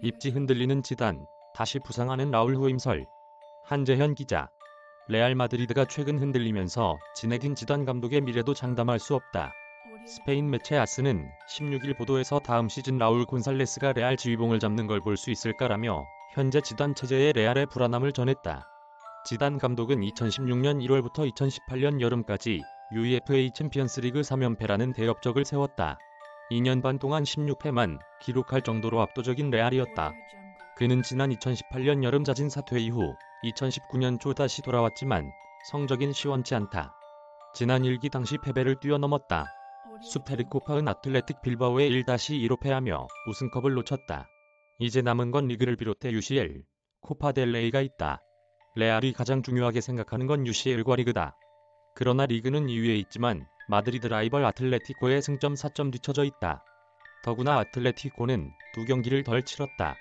입지 흔들리는 지단, 다시 부상하는 라울 후임설. 한재현 기자. 레알 마드리드가 최근 흔들리면서 지네딘 지단 감독의 미래도 장담할 수 없다. 스페인 매체 아스는 16일 보도에서 다음 시즌 라울 곤살레스가 레알 지휘봉을 잡는 걸 볼 수 있을까라며 현재 지단 체제의 레알의 불안함을 전했다. 지단 감독은 2016년 1월부터 2018년 여름까지 UEFA 챔피언스리그 3연패라는 대업적을 세웠다. 2년 반 동안 16패만 기록할 정도로 압도적인 레알이었다. 그는 지난 2018년 여름 자진 사퇴 이후 2019년 초 다시 돌아왔지만 성적인 시원치 않다. 지난 1기 당시 패배를 뛰어넘었다. 수페리코파은 아틀레틱 빌바오에 1-2로 패하며 우승컵을 놓쳤다. 이제 남은 건 리그를 비롯해 UCL, 코파 델레이가 있다. 레알이 가장 중요하게 생각하는 건 UCL과 리그다. 그러나 리그는 2위에 있지만 마드리드 라이벌 아틀레티코에 승점 4점 뒤처져 있다. 더구나 아틀레티코는 2경기를 덜 치렀다.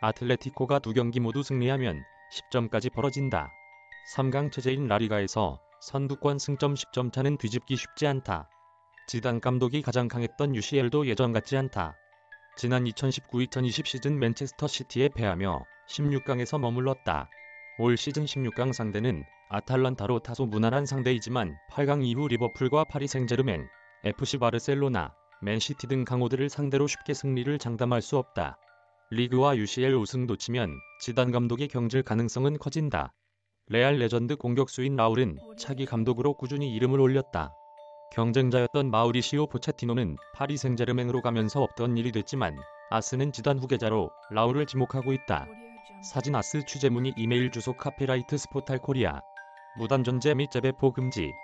아틀레티코가 2경기 모두 승리하면 10점까지 벌어진다. 3강 체제인 라리가에서 선두권 승점 10점 차는 뒤집기 쉽지 않다. 지단 감독이 가장 강했던 UCL도 예전 같지 않다. 지난 2019-2020 시즌 맨체스터 시티에 패하며 16강에서 머물렀다. 올 시즌 16강 상대는 아탈란타로 다소 무난한 상대이지만 8강 이후 리버풀과 파리 생제르맹, FC 바르셀로나, 맨시티 등 강호들을 상대로 쉽게 승리를 장담할 수 없다. 리그와 UCL 우승 놓치면 지단 감독의 경질 가능성은 커진다. 레알 레전드 공격수인 라울은 차기 감독으로 꾸준히 이름을 올렸다. 경쟁자였던 마우리시오 포체티노는 파리 생제르맹으로 가면서 없던 일이 됐지만 아스는 지단 후계자로 라울을 지목하고 있다. 사진 아스 취재문의 이메일 주소 카피라이트 스포탈 코리아. 무단전제 및 재배포 금지.